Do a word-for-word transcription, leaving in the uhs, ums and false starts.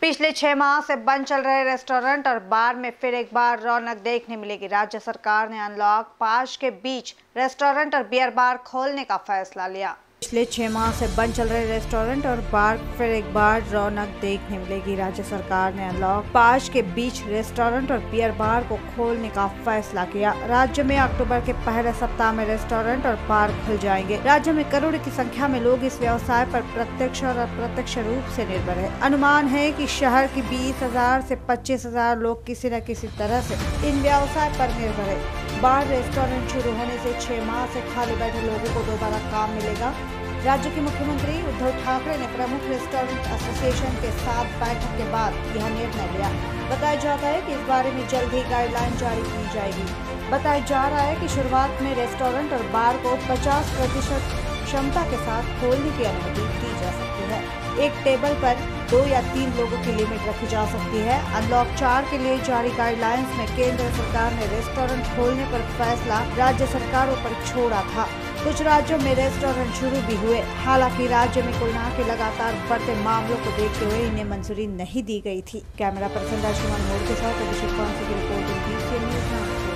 पिछले छह माह से बंद चल रहे रेस्टोरेंट और बार में फिर एक बार रौनक देखने मिलेगी। राज्य सरकार ने अनलॉक पाँच के बीच रेस्टोरेंट और बियर बार खोलने का फैसला लिया। पिछले छह माह से बंद चल रहे रेस्टोरेंट और बार फिर एक बार रौनक देखने मिलेगी। राज्य सरकार ने अनलॉक पाँच के बीच रेस्टोरेंट और बियर बार को खोलने का फैसला किया। राज्य में अक्टूबर के पहले सप्ताह में रेस्टोरेंट और बार खुल जाएंगे। राज्य में करोड़ की संख्या में लोग इस व्यवसाय पर प्रत्यक्ष और अप्रत्यक्ष रूप से निर्भर है। अनुमान है कि शहर की बीस हजार से पच्चीस हजार लोग किसी न किसी तरह से इन व्यवसाय पर निर्भर है। बार रेस्टोरेंट शुरू होने से छह माह से खाली बैठे लोगों को दोबारा काम मिलेगा। राज्य के मुख्यमंत्री उद्धव ठाकरे ने प्रमुख रेस्टोरेंट एसोसिएशन के साथ बैठक के बाद यह निर्णय लिया। बताया जाता है कि इस बारे में जल्द ही गाइडलाइन जारी की जाएगी। बताया जा रहा है कि शुरुआत में रेस्टोरेंट और बार को पचास प्रतिशत क्षमता के साथ खोलने की अनुमति दी जा सकती है। एक टेबल पर दो या तीन लोगों की लिमिट रखी जा सकती है। अनलॉक चार के लिए जारी गाइडलाइंस में केंद्र सरकार ने रेस्टोरेंट खोलने पर फैसला राज्य सरकारों पर छोड़ा था। कुछ राज्यों में रेस्टोरेंट शुरू भी हुए। हालांकि राज्य में कोरोना के लगातार बढ़ते मामलों को देखते हुए इन्हें मंजूरी नहीं दी गई थी। कैमरा पर्सन राजकुमार मोड़ के साथ अभिषेक पांसे की रिपोर्ट।